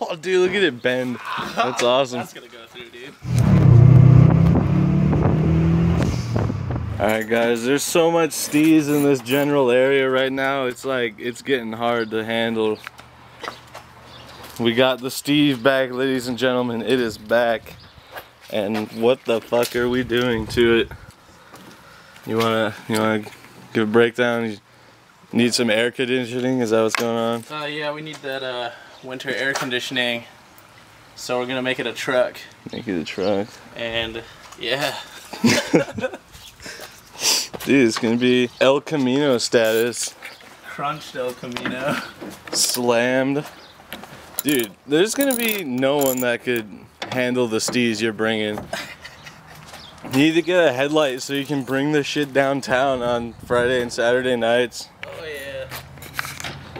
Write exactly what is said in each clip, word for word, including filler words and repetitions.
Oh, dude, look at it bend. That's awesome. That's gonna go through, dude. Alright guys, there's so much steez in this general area right now, it's like, it's getting hard to handle. We got the steez back, ladies and gentlemen, it is back. And what the fuck are we doing to it? You wanna, you wanna give a breakdown? You need some air conditioning, is that what's going on? Uh, yeah, we need that uh, winter air conditioning. So we're gonna make it a truck. Make it a truck. And, yeah. Dude, it's gonna be El Camino status. Crunched El Camino. Slammed. Dude, there's gonna be no one that could handle the steez you're bringing. You need to get a headlight so you can bring this shit downtown on Friday and Saturday nights. Oh yeah.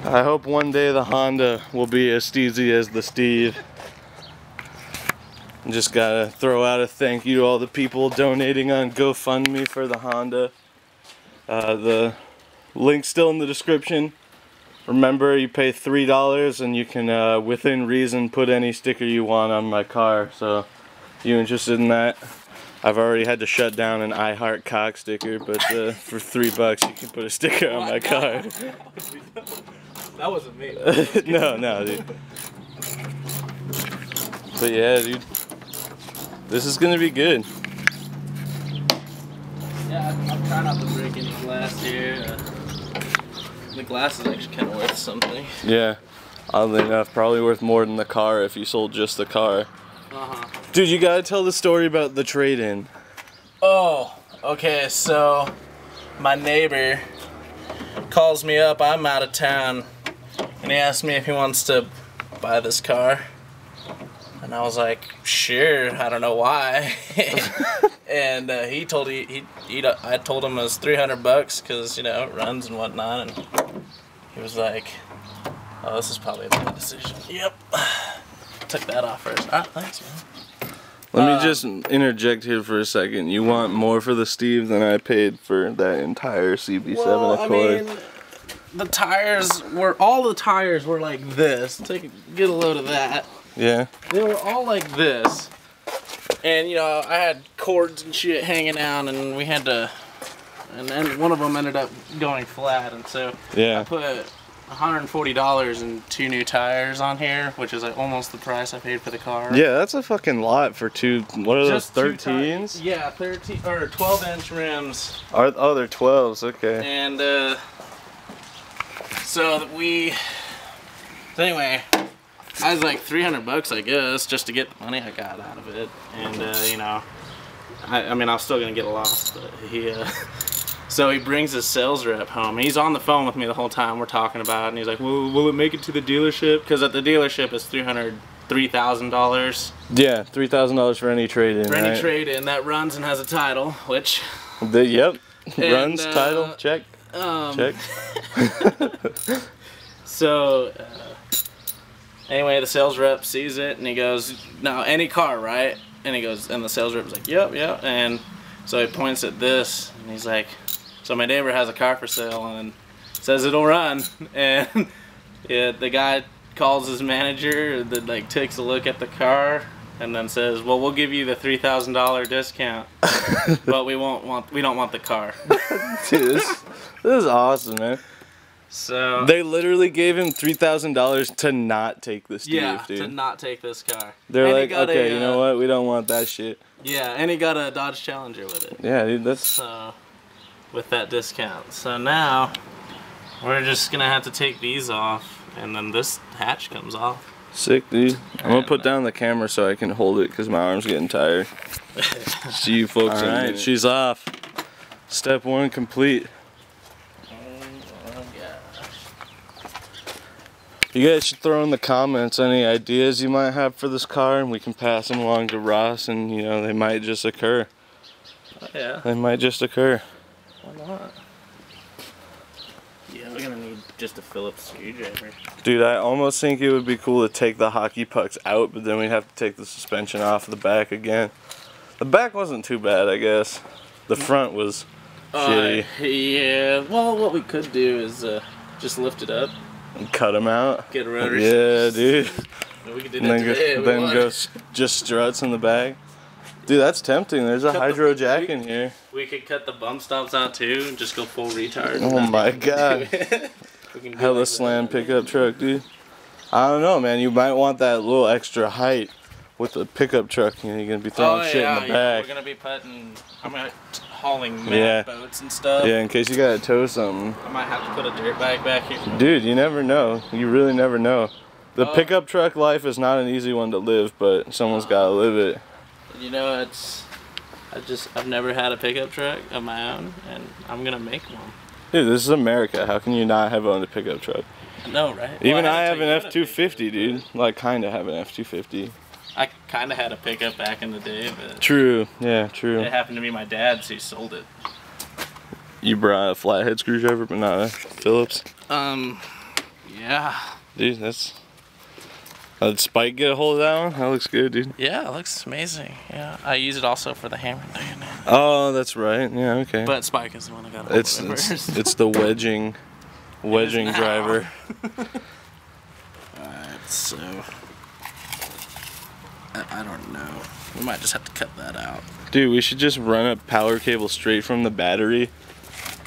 I hope one day the Honda will be as steezy as the Steve. Just gotta throw out a thank you to all the people donating on GoFundMe for the Honda. Uh, the link's still in the description. Remember, you pay three dollars and you can, uh, within reason, put any sticker you want on my car. So, if you interested in that, I've already had to shut down an iHeartCock sticker, but uh, for three bucks you can put a sticker on my car. That wasn't me. No, no, dude. But yeah, dude. This is gonna be good. Yeah, I'm trying not to break any glass here. Uh, the glass is actually kind of worth something. Yeah, oddly enough, probably worth more than the car if you sold just the car. Uh-huh. Dude, you gotta tell the story about the trade-in. Oh, okay, so my neighbor calls me up, I'm out of town, and he asks me if he wants to buy this car. And I was like, sure, I don't know why. And uh, he told he, he, he I told him it was three hundred bucks because, you know, it runs and whatnot. And he was like, oh, this is probably a bad decision. Yep. Took that off first. All right, thanks, man. Let uh, me just interject here for a second. You want more for the Steve than I paid for that entire C B seven well, Accord. I mean, the tires were, all the tires were like this. Take, get a load of that. Yeah. They were all like this. And, you know, I had cords and shit hanging out, and we had to, and then one of them ended up going flat, and so yeah. I put one hundred forty dollars and two new tires on here, which is like almost the price I paid for the car. Yeah, that's a fucking lot for two, what are just those, thirteens? Yeah, thirteen, or twelve inch rims. Are, oh, they're twelves, okay. And, uh, so we, so anyway, I was like three hundred bucks, I guess, just to get the money I got out of it. And, uh, you know, I, I mean, I was still going to get lost, but he, uh, so he brings his sales rep home. He's on the phone with me the whole time we're talking about it, and he's like, will, will it make it to the dealership? Because at the dealership, it's three hundred, three thousand dollars. Yeah, three thousand dollars for any trade-in, For any right? trade-in. That runs and has a title, which... The, yep, and, runs, uh, title, check, um, check. So... Uh, anyway, the sales rep sees it and he goes, "No, any car, right?" And he goes, and the sales rep's like, "Yep, yep." And so he points at this and he's like, "So my neighbor has a car for sale and says it'll run." And yeah, the guy calls his manager that like takes a look at the car and then says, "Well, we'll give you the three thousand dollar discount, but we won't want we don't want the car." Dude, this, this is awesome, man. So they literally gave him three thousand dollars to not take this. Yeah, dude. to not take this car. They're and like, okay, a, you know what? We don't want that shit. Yeah, and he got a Dodge Challenger with it. Yeah, dude, that's so with that discount. So now we're just gonna have to take these off, and then this hatch comes off. Sick, dude. I'm gonna put down the camera so I can hold it because my arm's getting tired. See you folks. All right, right, she's off. Step one complete. You guys should throw in the comments any ideas you might have for this car, and we can pass them along to Ross, and, you know, they might just occur. Oh, yeah. They might just occur. Why not? Yeah, we're gonna need just a Phillips screwdriver. Dude, I almost think it would be cool to take the hockey pucks out, but then we'd have to take the suspension off the back again. The back wasn't too bad, I guess. The front was uh, shitty. Yeah, well, what we could do is uh, just lift it up. And cut them out. Get rotors. Yeah, dude. We could do that today. Go, then go just struts in the back. Dude, that's tempting. There's a cut hydro the, jack we, in here. We could cut the bump stops out too and just go full retard. Oh my god. Hella slam pickup truck, dude. I don't know, man. You might want that little extra height with a pickup truck. You know, you're going to be throwing oh, shit yeah, in the yeah. back. We're going to be putting, I'm going to hauling yeah. boats and stuff. Yeah, in case you got to tow something. I might have to put a dirt bag back here. Dude, you never know. You really never know. The oh. pickup truck life is not an easy one to live, but someone's oh. got to live it. You know, it's, I just, I've never had a pickup truck of my own, and I'm going to make one. Dude, this is America. How can you not have owned a pickup truck? No, right? Even well, I, I have an F two fifty, dude. Like, kind of have an F two fifty. I kind of had a pickup back in the day, but... True. Yeah, true. It happened to be my dad's. He sold it. You brought a flathead screwdriver, but not a Phillips? Um, yeah. Dude, that's... Uh, did Spike get a hold of that one? That looks good, dude. Yeah, it looks amazing. Yeah, I use it also for the hammer. Oh, that's right. Yeah, okay. But Spike is the one that got a hold it's, of it it's, first. It's the wedging... Wedging driver. Alright, so I, I don't know. We might just have to cut that out. Dude, we should just run a power cable straight from the battery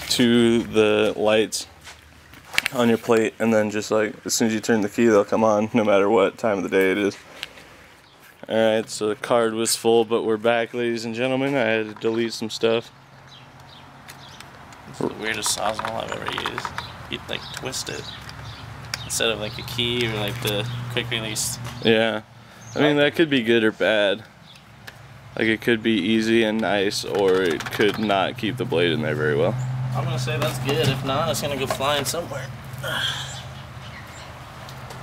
to the lights on your plate, and then just like as soon as you turn the key, they'll come on no matter what time of the day it is. Alright, so the card was full, but we're back, ladies and gentlemen. I had to delete some stuff. It's the weirdest sawzall I've ever used. You'd like twist it instead of like a key or like the quick release. Yeah, I mean that could be good or bad. Like it could be easy and nice, or it could not keep the blade in there very well. I'm gonna say that's good. If not, it's gonna go flying somewhere.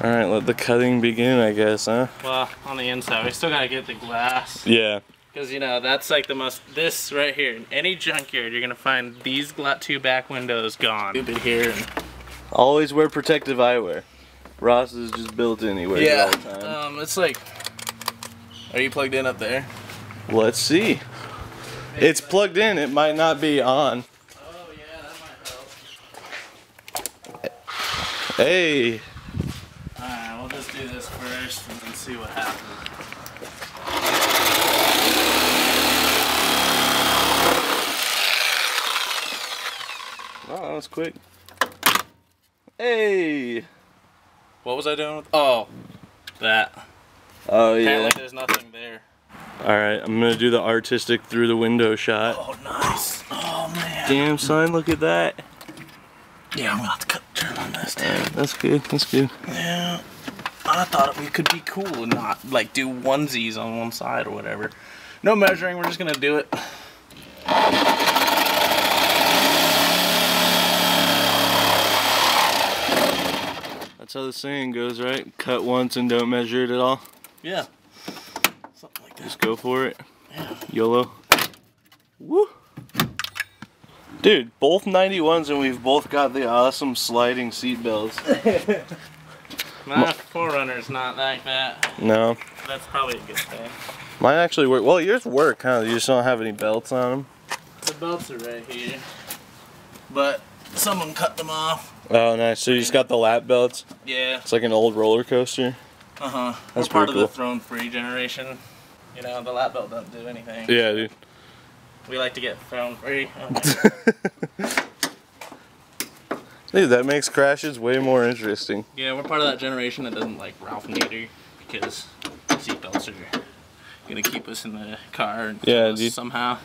All right, let the cutting begin, I guess, huh? Well, on the inside, we still gotta get the glass. Yeah. Because you know that's like the most. This right here in any junkyard, you're gonna find these glut two back windows gone. Stupid here. And always wear protective eyewear. Ross is just built anywhere. Yeah. All the time. Um, it's like. Are you plugged in up there? Let's see. Maybe it's plugged in. It might not be on. Oh yeah, that might help. Hey. All right, we'll just do this first and then see what happens. Oh, that was quick. Hey! What was I doing with... Oh. That. Oh, yeah. Apparently there's nothing there. Alright, I'm gonna do the artistic through the window shot. Oh, nice. Oh, man. Damn, son, look at that. Yeah, I'm gonna have to cut the turn on this, dude. Right, that's good, that's good. Yeah. I thought it could be cool and not, like, do onesies on one side or whatever. No measuring, we're just gonna do it. That's how the saying goes, right? Cut once and don't measure it at all. Yeah. Something like that. Just go for it. Yeah. YOLO. Woo! Dude, both ninety-ones and we've both got the awesome sliding seat belts. My Forerunner's not like that. No. That's probably a good thing. Mine actually work. Well, yours work, huh? You just don't have any belts on them. The belts are right here. But someone cut them off. Oh, nice. So you just got the lap belts? Yeah. It's like an old roller coaster? Uh-huh. That's We're part of cool. the thrown-free generation. You know, the lap belt doesn't do anything. Yeah, dude. We like to get thrown-free. Dude, that makes crashes way more interesting. Yeah, we're part of that generation that doesn't like Ralph Nader because seatbelts are gonna keep us in the car and yeah, dude, somehow.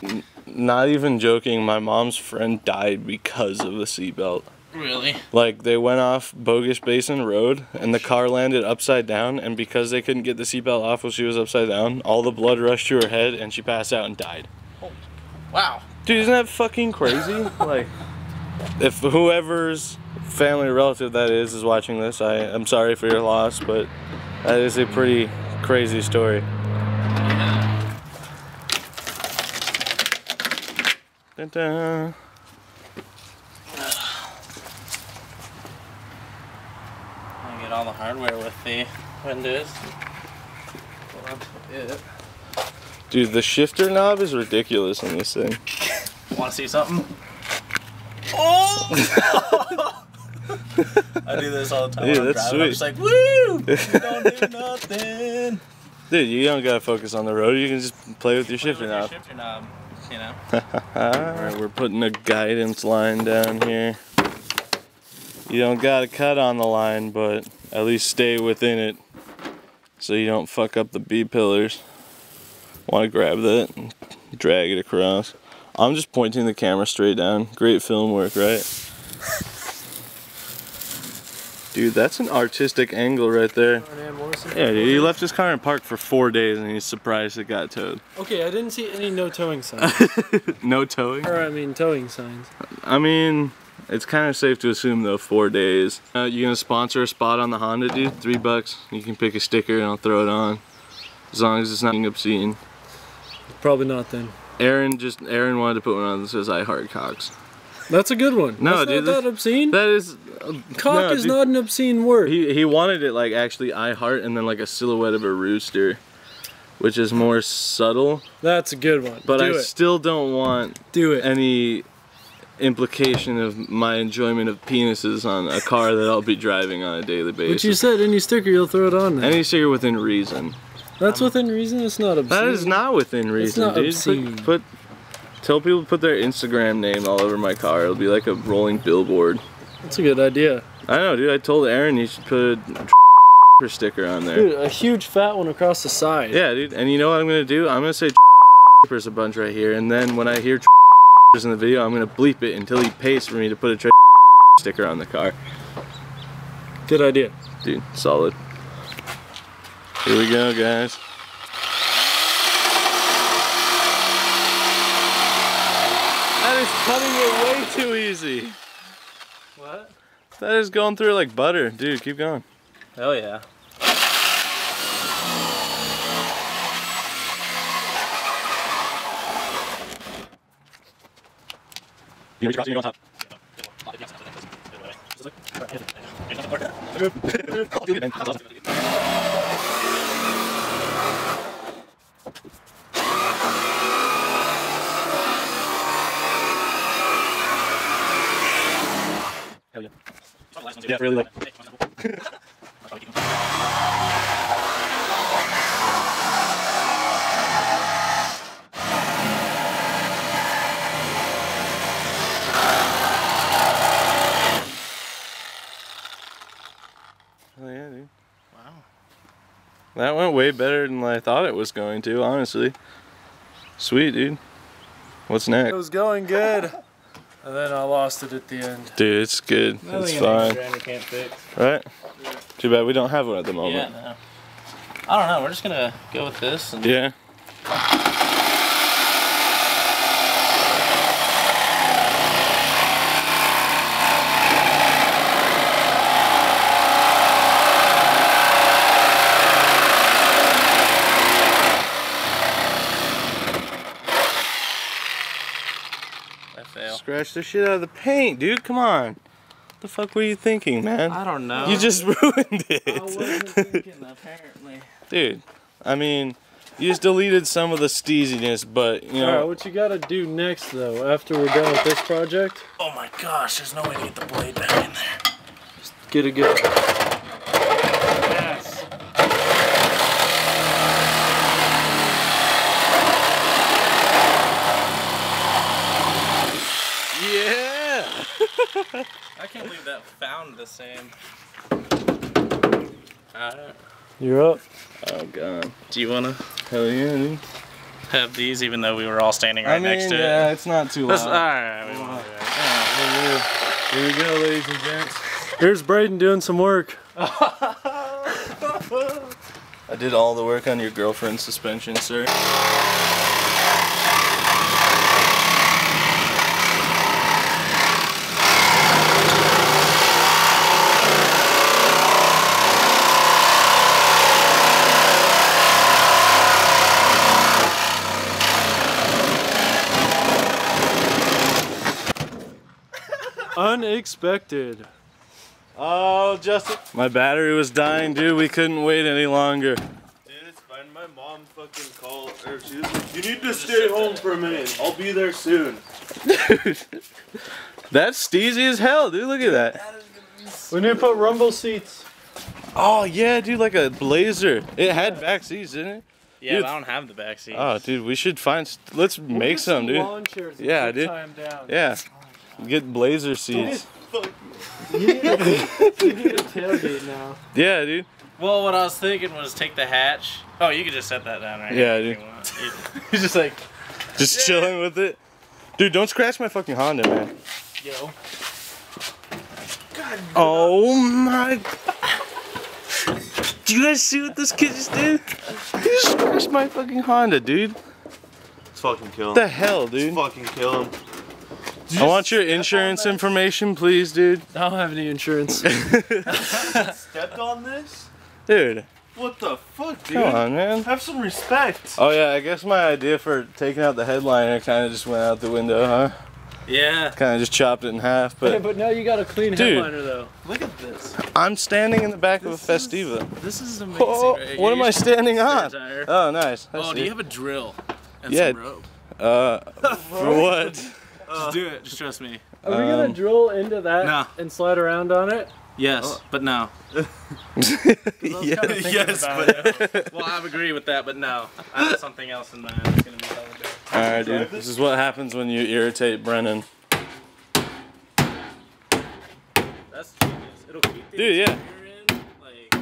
Not even joking, my mom's friend died because of the seatbelt. Really? Like, they went off Bogus Basin Road, and the car landed upside down, and because they couldn't get the seatbelt off while she was upside down, all the blood rushed to her head, and she passed out and died. Oh, wow. Dude, isn't that fucking crazy? Like, if whoever's family or relative that is is watching this, I, I'm sorry for your loss, but that is a pretty crazy story. Yeah. Dun-dun. All the hardware with the windows. Dude, the shifter knob is ridiculous on this thing. Want to see something? Oh! I do this all the time. Dude, when I'm that's driving. Sweet. I'm just like, woo! You don't do nothing. Dude, you don't gotta focus on the road. You can just play with your play shifter with knob. Your shifter knob, you know. Alright, we're putting a guidance line down here. You don't gotta cut on the line, but at least stay within it so you don't fuck up the B pillars. Want to grab that and drag it across. I'm just pointing the camera straight down. Great film work, right? Dude, that's an artistic angle right there. Yeah, dude, he left his car in park for four days and he's surprised it got towed. Okay, I didn't see any no towing signs. No towing? Or I mean towing signs. I mean, it's kind of safe to assume though, four days. Uh, you gonna sponsor a spot on the Honda, dude? Three bucks. You can pick a sticker and I'll throw it on. As long as it's not being obscene. Probably not then. Aaron just Aaron wanted to put one on that says iHeartCocks. That's a good one. No, that's dude, not that obscene. That is uh, cock no, is dude. Not an obscene word. He he wanted it like actually iHeart and then like a silhouette of a rooster, which is more subtle. That's a good one. But do I it. Still don't want do it. Any implication of my enjoyment of penises on a car that I'll be driving on a daily basis. But you said any sticker you'll throw it on. There. Any sticker within reason. That's um, within reason. It's not obscene. That is not within reason, it's not dude. Obscene. Put, put, tell people to put their Instagram name all over my car. It'll be like a rolling billboard. That's a good idea. I know, dude. I told Aaron you should put a sticker on there. Dude, a huge fat one across the side. Yeah, dude. And you know what I'm gonna do? I'm gonna say a bunch right here, and then when I hear in the video, I'm gonna bleep it until he pays for me to put a sticker on the car. Good idea, dude. Solid. Here we go, guys. That is cutting it way too easy. What? That is going through like butter. Dude, keep going. Hell yeah. You know, you're on top. Yeah, really like. Hell yeah, dude. Wow. That went way better than I thought it was going to, honestly. Sweet, dude. What's next? It was going good. And then I lost it at the end. Dude, it's good. It's fine. Can't fix. Right? Yeah. Too bad we don't have one at the moment. Yeah, no. I don't know. We're just gonna go with this. And yeah. Scratch the shit out of the paint, dude. Come on. What the fuck were you thinking, man? I don't know. You just ruined it. I wasn't thinking, apparently. Dude, I mean, you just deleted some of the steeziness, but, you know. All right, what you gotta do next, though, after we're done with this project. Oh my gosh, there's no way to get the blade back in there. Just get a good. Yes. I can't believe that found the same. Alright. You're up. Oh god. Do you wanna? Hell yeah, dude. Have these even though we were all standing right I mean, next to yeah, it? Yeah, it's not too loud. Alright, we won't do that. Here we go, ladies and gents. Here's Braden doing some work. I did all the work on your girlfriend's suspension, sir. Unexpected. Oh, Justin. My battery was dying, dude. We couldn't wait any longer. Dude, it's fine. My mom fucking called. Or she was like, you need to stay home for a minute. I'll be there soon. Dude. That's steezy as hell, dude. Look at that. We need to put rumble seats. Oh yeah, dude, like a Blazer. It had back seats, didn't it? Yeah, dude, but I don't have the back seats. Oh, dude, we should find. Let's we'll make some, dude. Lawn chairs and yeah, dude. Tie them down. Yeah. Oh, get Blazer seats. You need a tailgate now. Yeah, dude. Well, what I was thinking was take the hatch. Oh, you could just set that down right yeah, here. Yeah, dude. You He's just like, just yeah. chilling with it. Dude, don't scratch my fucking Honda, man. Yo. God. Oh my. Do you guys see what this kid just did? He just scratched my fucking Honda, dude. Let's fucking kill him. What the hell, dude? Let's fucking kill him. You I want your insurance information, please, dude. I don't have any insurance. Stepped on this? Dude. What the fuck, dude? Come on, man. Have some respect. Oh, yeah, I guess my idea for taking out the headliner kind of just went out the window, huh? Yeah. Kind of just chopped it in half, but... Hey, but now you got a clean dude, headliner, though. Look at this. I'm standing in the back this of a Festiva. Is, this is amazing. Oh, right? What am I standing on? Oh, nice. I oh, see. Do you have a drill and yeah. some rope? Uh, for what? Just do it. Just trust me. Are we um, gonna drill into that no. and slide around on it? Yes, oh. but no. yes, yes but it. Well, I agree with that, but no. I have something else in mind. It's gonna be all right, dude. This? this is what happens when you irritate Brennan. That's genius. It'll keep the dude, yeah. in, like...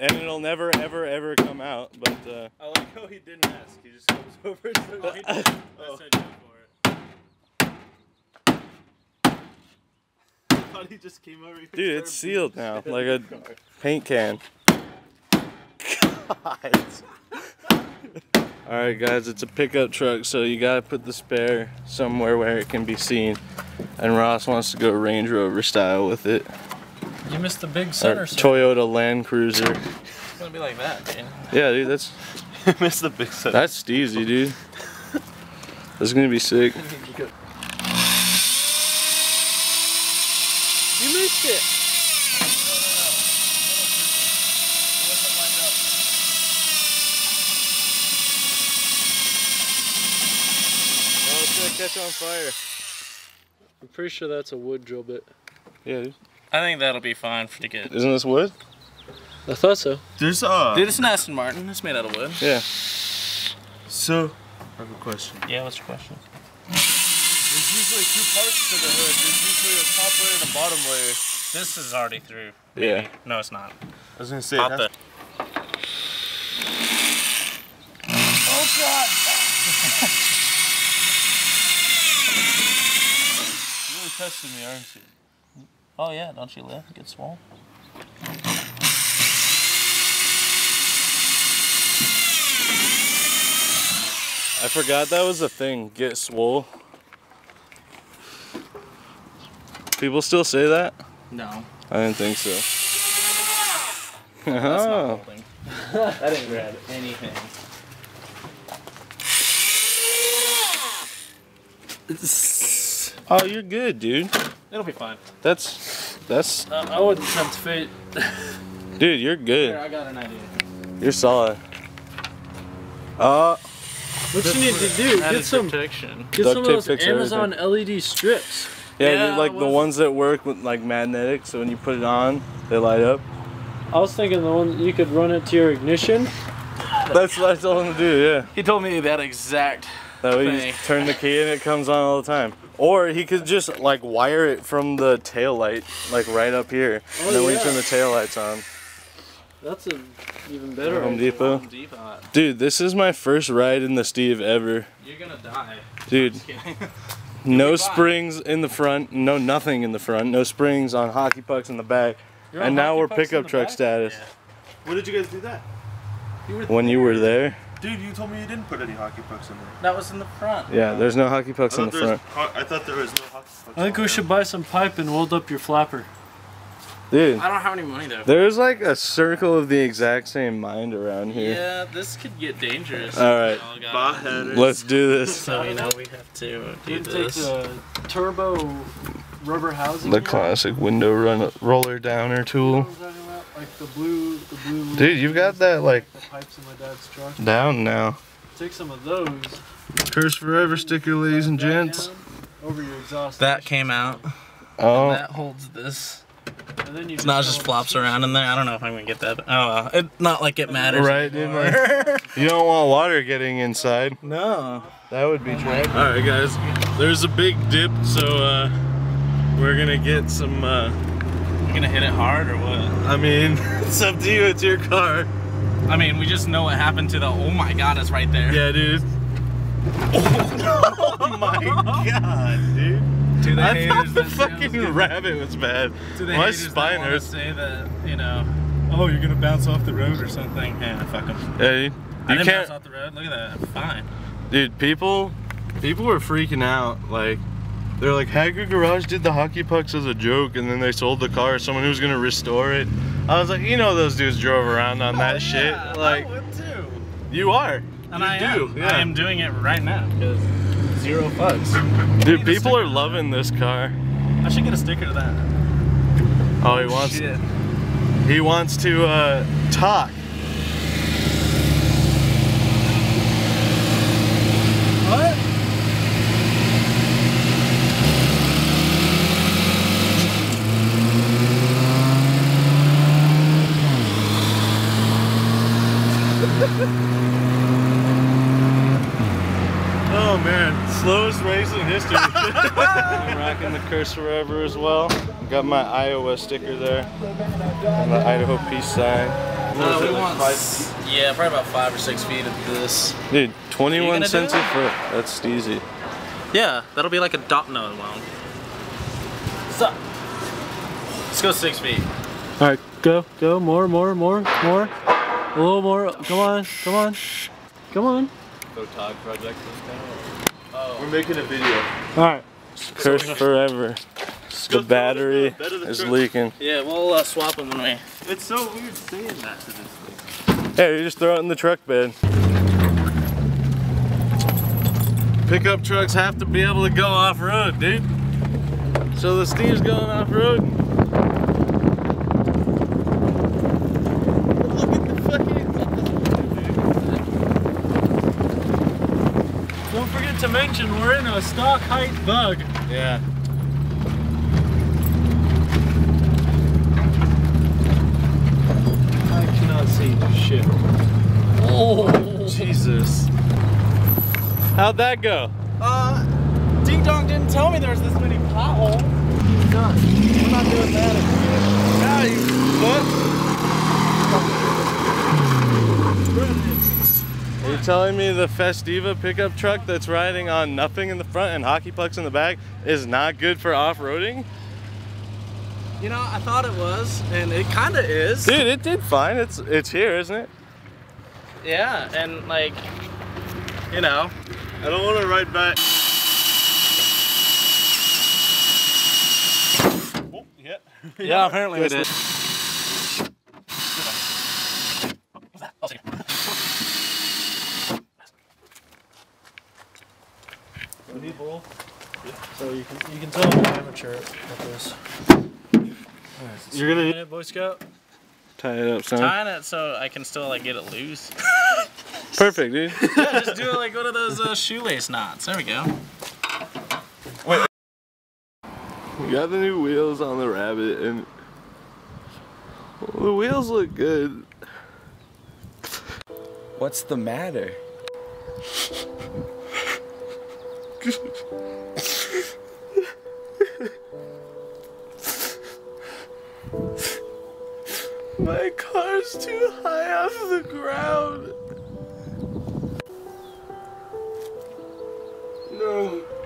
and it'll never, ever, ever come out. But uh... I like how he didn't ask. He just comes over to the light. That's oh. how he just came over here. Dude, it's sealed now, like a paint can. God. Alright guys, it's a pickup truck, so you gotta put the spare somewhere where it can be seen. And Ross wants to go Range Rover style with it. You missed the big center. Or Toyota Land Cruiser. It's gonna be like that, dude. Yeah, dude, that's... you missed the big center. That's steezy, dude. That's gonna be sick. You missed it! Oh, it's gonna catch on fire. I'm pretty sure that's a wood drill bit. Yeah, dude. I think that'll be fine for to get. Isn't this wood? I thought so. There's uh. Dude, it's an Aston Martin. It's made out of wood. Yeah. So, I have a question. Yeah, what's your question? There's usually two parts to the hood. There's usually a top layer and a bottom layer. This is already through. Maybe. Yeah. No, it's not. I was gonna say. Pop the. Oh God! You're really testing me, aren't you? Oh yeah, don't you live? Get swole. I forgot that was a thing. Get swole. People still say that? No. I didn't think so. Oh. That's not holding. That didn't grab anything. Oh, you're good, dude. It'll be fine. That's... that's... Uh, I wouldn't tempt fate. Dude, you're good. Here, I got an idea. You're solid. Uh... What you need to do, get some... protection. Get some of those Amazon L E D strips. Yeah, yeah, like the ones that work with like magnetic, so when you put it on, they light up. I was thinking the one you could run it to your ignition. That's what I told him to do, yeah. He told me that exact that way thing. You just turn the key and it comes on all the time. Or he could just like wire it from the tail light, like right up here. Oh, and then yeah. we turn the tail lights on. That's a even better Home Depot. Home Depot. Dude, this is my first ride in the Steve ever. You're gonna die. Dude. No springs in the front, no nothing in the front, no springs on hockey pucks in the back. You're and now we're pickup truck status. Yeah. When did you guys do that? You were when there. you were there. Dude, you told me you didn't put any hockey pucks in there. That was in the front. Yeah, there's no hockey pucks in the front. I thought there was no hockey pucks. I think we there. should buy some pipe and weld up your flapper. Dude. I don't have any money though. There's like a circle of the exact same mind around here. Yeah, this could get dangerous. Alright. Let's do this. So you know we have to do this. Take the turbo rubber housing. The classic window run roller downer tool. Like the blue the blue Dude, you've got that like the pipes in my dad's truck. Down now. Take some of those. Curse Forever sticker, ladies and gents. Over your exhaust. That came out. Oh, and that holds this. And then you just now it just flops around in there. I don't know if I'm gonna get that. But, oh, well. It, not like it matters. Right, dude. You don't want water getting inside. No. That would be tragic. All right, guys. There's a big dip, so uh, we're gonna get some. Uh, We're gonna hit it hard or what? I mean, it's up to you. It's your car. I mean, we just know what happened to the. Oh my God, it's right there. Yeah, dude. Oh, oh my God, dude. To the I haters, thought the fucking rabbit was bad. To the my spine hurts. Say that, you know, oh, you're gonna bounce off the road or something. Yeah, fuck them. Hey, you I didn't can't bounce off the road. Look at that. I'm fine. Dude, people, people were freaking out. Like, they're like, Hagerty Garage did the hockey pucks as a joke, and then they sold the car to someone who was gonna restore it. I was like, you know, those dudes drove around on that oh, shit. Yeah, like, I would too. You are. And you I do. Am. Yeah. I am doing it right now. Zero fucks. Dude, people are loving this car. I should get a sticker to that. Oh, he wants. Shit. He wants to uh, talk. What? Oh man, slowest race in history. I'm rocking the cursor ever as well. Got my Iowa sticker there. And the Idaho peace sign. No, we want five? Yeah, probably about five or six feet of this. Dude, twenty-one cents a foot. That's easy. Yeah, that'll be like a dot node long. What's up? Let's go six feet. Alright, go, go, more, more, more, more. A little more. Come on, come on. Come on. Photog project. Oh. We're making a video. Alright. Curse forever. The battery is leaking. Yeah, we'll uh, swap them when we... It's so weird saying that to this thing. Hey, you just throw it in the truck bed. Pickup trucks have to be able to go off-road, dude. So the steam's going off-road. Look at the fucking... Don't forget to mention we're in a stock height bug. Yeah. Shit. Oh, Jesus. How'd that go? Uh, Ding Dong didn't tell me there was this many potholes. He's not. I'm not doing that again. Now you fuck. Are you telling me the Festiva pickup truck that's riding on nothing in the front and hockey pucks in the back is not good for off-roading? You know, I thought it was, and it kind of is. Dude, it did fine. It's it's here, isn't it? Yeah, and like, you know. I don't want to ride back. Oh, yeah. Yeah, apparently it is. So you can, you can tell I'm amateur at this. You're gonna tie it, Boy Scout? Tie it up, son. Tying it so I can still like get it loose. Perfect, dude. Yeah, just do it like one of those uh, shoelace knots. There we go. Wait. We got the new wheels on the Rabbit, and well, the wheels look good. What's the matter? My car's too high off the ground. No.